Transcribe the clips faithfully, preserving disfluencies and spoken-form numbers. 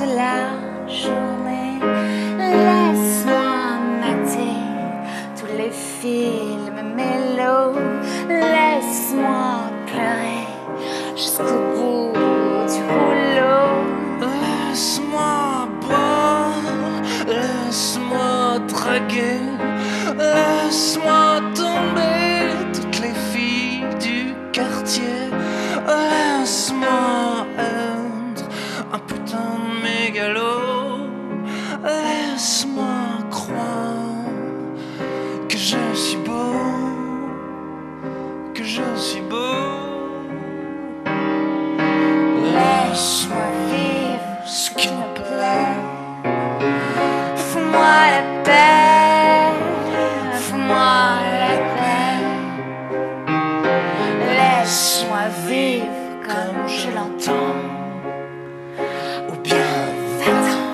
de la journée, laisse-moi mater tous les films mélos, laisse-moi pleurer jusqu'au bout du rouleau. Laisse-moi boire, laisse-moi draguer, laisse-moi tomber toutes les filles du quartier, laisse-moi être un putain de mégalo, laisse-moi croire que je suis beau, que je suis beau. Laisse-moi vivre ce qui me plaît, fous-moi la paix, fous-moi la paix. Laisse-moi vivre comme je l'entends, ou bien va-t'en.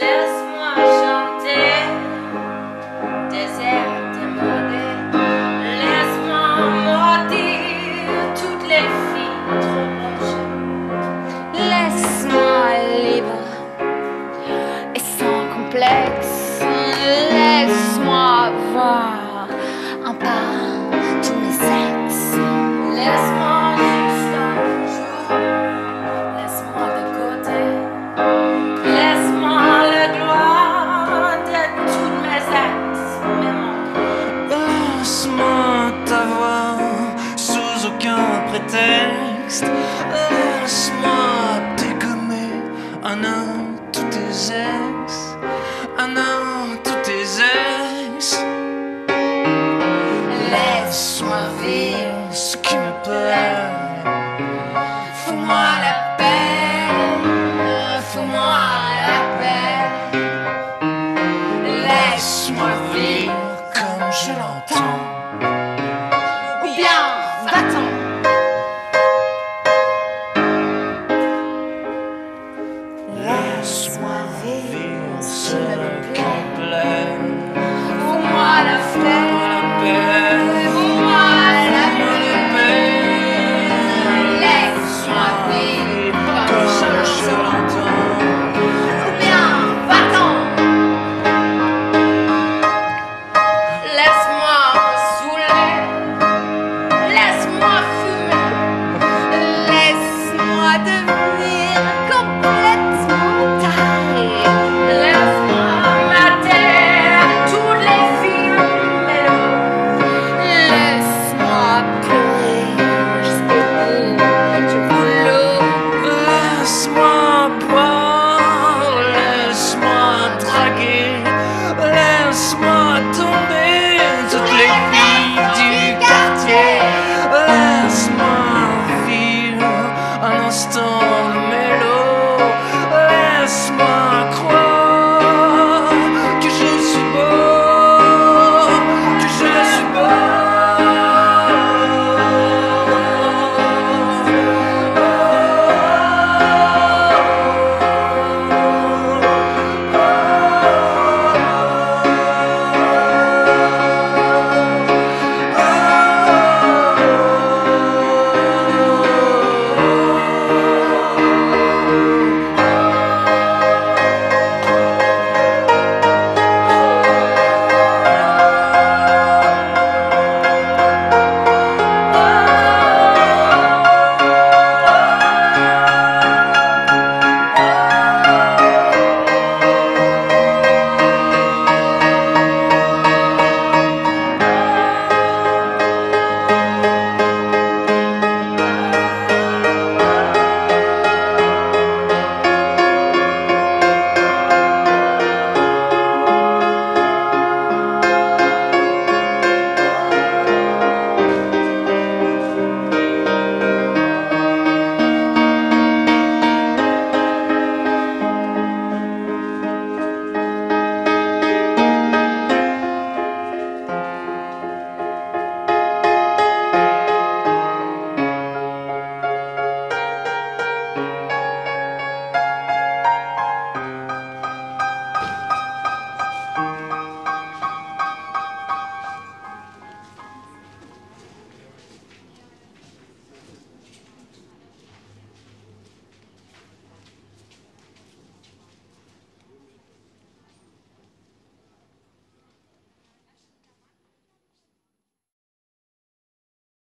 Laisse-moi chanter des airs démodés, laisse-moi maudire toutes les filles trop branchées. Laisse-moi libre et sans complexe, laisse-moi voir un pas. Laisse-moi juste un jour, laisse-moi de côté, laisse-moi la gloire de toutes mes actes, mes manques. Laisse-moi t'avoir sous aucun prétexte, laisse-moi dégommer un à un tous tes ex, un à un tous tes ex. Laisse-moi vivre ce qui me plaît.